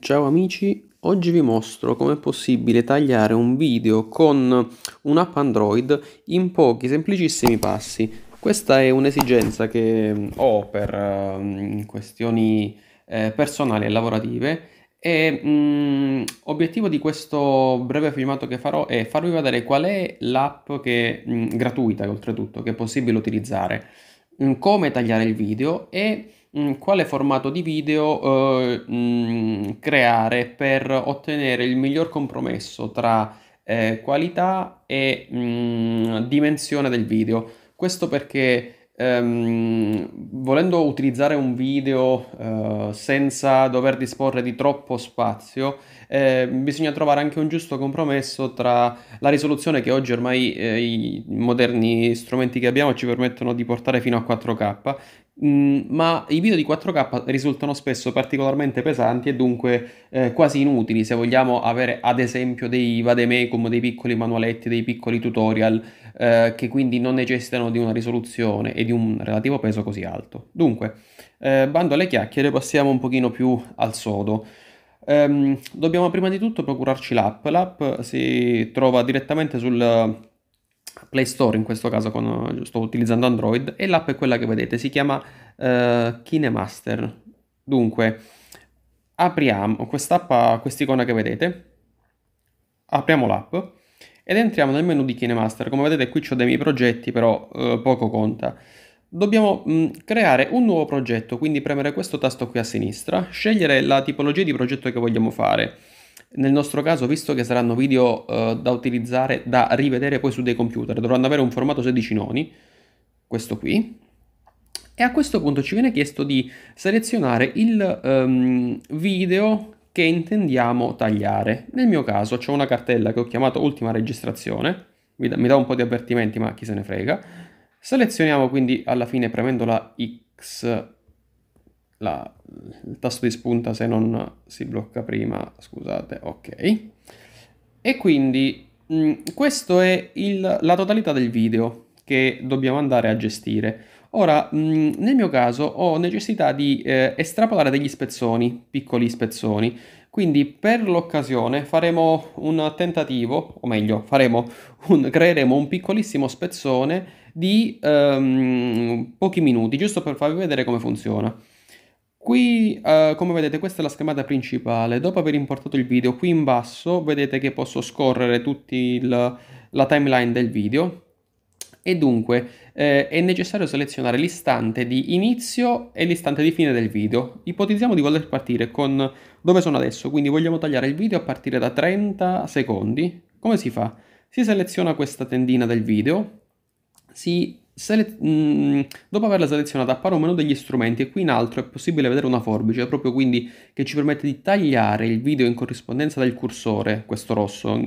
Ciao amici, oggi vi mostro come è possibile tagliare un video con un'app Android in pochi semplicissimi passi. Questa è un'esigenza che ho per questioni personali e lavorative e obiettivo di questo breve filmato che farò è farvi vedere qual è l'app che gratuita oltretutto che è possibile utilizzare, come tagliare il video e quale formato di video creare per ottenere il miglior compromesso tra qualità e dimensione del video. Questo perché volendo utilizzare un video senza dover disporre di troppo spazio, bisogna trovare anche un giusto compromesso tra la risoluzione che oggi ormai i moderni strumenti che abbiamo ci permettono di portare fino a 4K, ma i video di 4K risultano spesso particolarmente pesanti e dunque quasi inutili se vogliamo avere ad esempio dei vademecum, dei piccoli manualetti, dei piccoli tutorial che quindi non necessitano di una risoluzione e di un relativo peso così alto. Dunque, bando alle chiacchiere, passiamo un pochino più al sodo. Dobbiamo prima di tutto procurarci l'app. L'app si trova direttamente sul Play Store, in questo caso sto utilizzando Android, e l'app è quella che vedete, si chiama KineMaster. Dunque apriamo quest'app, quest'icona che vedete, apriamo l'app ed entriamo nel menu di KineMaster. Come vedete qui ho dei miei progetti, però poco conta. Dobbiamo creare un nuovo progetto, quindi premere questo tasto qui a sinistra, scegliere la tipologia di progetto che vogliamo fare. Nel nostro caso, visto che saranno video da utilizzare, da rivedere poi su dei computer, dovranno avere un formato 16 noni, questo qui, e a questo punto ci viene chiesto di selezionare il video che intendiamo tagliare. Nel mio caso c'è una cartella che ho chiamato ultima registrazione, mi dà un po' di avvertimenti ma chi se ne frega. Selezioniamo quindi alla fine premendo la X, il tasto di spunta se non si blocca prima, scusate, ok. E quindi questo è la totalità del video che dobbiamo andare a gestire. Ora, nel mio caso ho necessità di estrapolare degli spezzoni, piccoli spezzoni, quindi per l'occasione faremo un tentativo, o meglio, creeremo un piccolissimo spezzone di pochi minuti, giusto per farvi vedere come funziona. Qui, come vedete, questa è la schermata principale. Dopo aver importato il video, qui in basso vedete che posso scorrere tutta la timeline del video e dunque è necessario selezionare l'istante di inizio e l'istante di fine del video. Ipotizziamo di voler partire con dove sono adesso, quindi vogliamo tagliare il video a partire da 30 secondi. Come si fa? Si seleziona questa tendina del video, dopo averla selezionata appare un menu degli strumenti e qui in alto è possibile vedere una forbice, proprio quindi che ci permette di tagliare il video in corrispondenza del cursore, questo rosso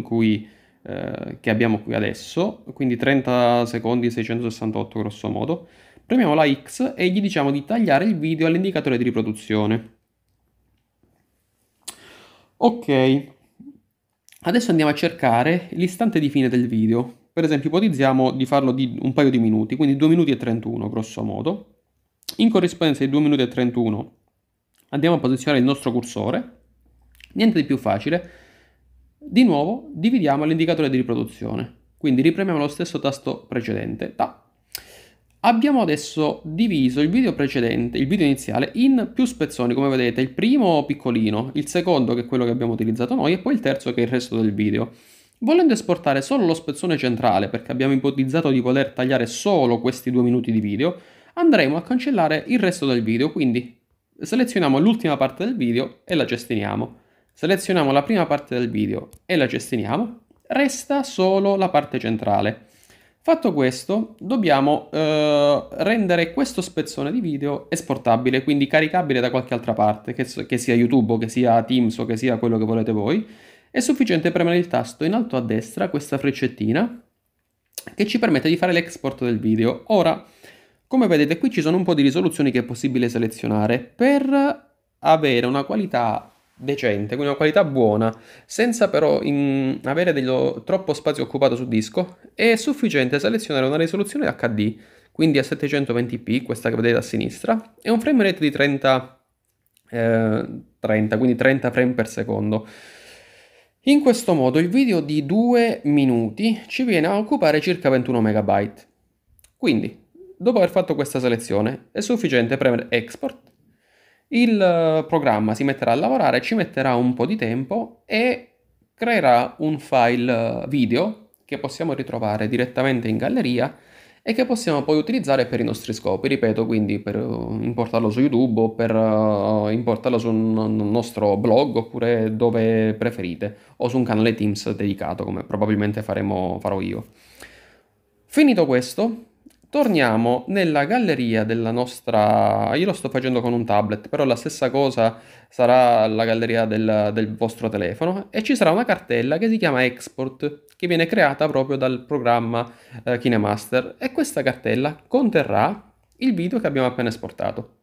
che abbiamo qui adesso, quindi 30 secondi 668 grosso modo. Premiamo la X e gli diciamo di tagliare il video all'indicatore di riproduzione. Ok, adesso andiamo a cercare l'istante di fine del video. Per esempio ipotizziamo di farlo di un paio di minuti, quindi 2 minuti e 31 grosso modo. In corrispondenza di 2 minuti e 31 andiamo a posizionare il nostro cursore, niente di più facile, di nuovo dividiamo l'indicatore di riproduzione, quindi ripremiamo lo stesso tasto precedente. Abbiamo adesso diviso il video precedente, il video iniziale, in più spezzoni, come vedete, il primo piccolino, il secondo che è quello che abbiamo utilizzato noi e poi il terzo che è il resto del video. Volendo esportare solo lo spezzone centrale, perché abbiamo ipotizzato di voler tagliare solo questi 2 minuti di video, andremo a cancellare il resto del video, quindi selezioniamo l'ultima parte del video e la cestiniamo. Selezioniamo la prima parte del video e la cestiniamo, resta solo la parte centrale. Fatto questo, dobbiamo rendere questo spezzone di video esportabile, quindi caricabile da qualche altra parte, che sia YouTube o che sia Teams o che sia quello che volete voi. È sufficiente premere il tasto in alto a destra, questa freccettina, che ci permette di fare l'export del video. Ora, come vedete, qui ci sono un po' di risoluzioni che è possibile selezionare per avere una qualità decente, quindi una qualità buona, senza però avere troppo spazio occupato su disco. È sufficiente selezionare una risoluzione HD, quindi a 720p, questa che vedete a sinistra, e un frame rate di 30 30, quindi 30 frame per secondo. In questo modo il video di 2 minuti ci viene a occupare circa 21 MB. Quindi, dopo aver fatto questa selezione, è sufficiente premere Export. Il programma si metterà a lavorare, ci metterà un po' di tempo e creerà un file video che possiamo ritrovare direttamente in galleria e che possiamo poi utilizzare per i nostri scopi, ripeto, quindi per importarlo su YouTube o per importarlo su un nostro blog oppure dove preferite, o su un canale Teams dedicato, come probabilmente farò io. Finito questo, torniamo nella galleria della nostra... Io lo sto facendo con un tablet, però la stessa cosa sarà la galleria del vostro telefono, e ci sarà una cartella che si chiama Export, che viene creata proprio dal programma KineMaster, e questa cartella conterrà il video che abbiamo appena esportato.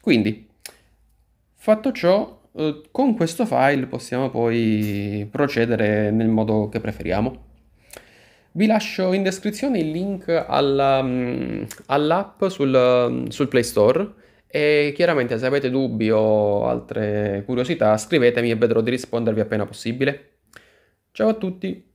Quindi, fatto ciò, con questo file possiamo poi procedere nel modo che preferiamo. Vi lascio in descrizione il link all'app sul Play Store, e chiaramente se avete dubbi o altre curiosità scrivetemi e vedrò di rispondervi appena possibile. Ciao a tutti!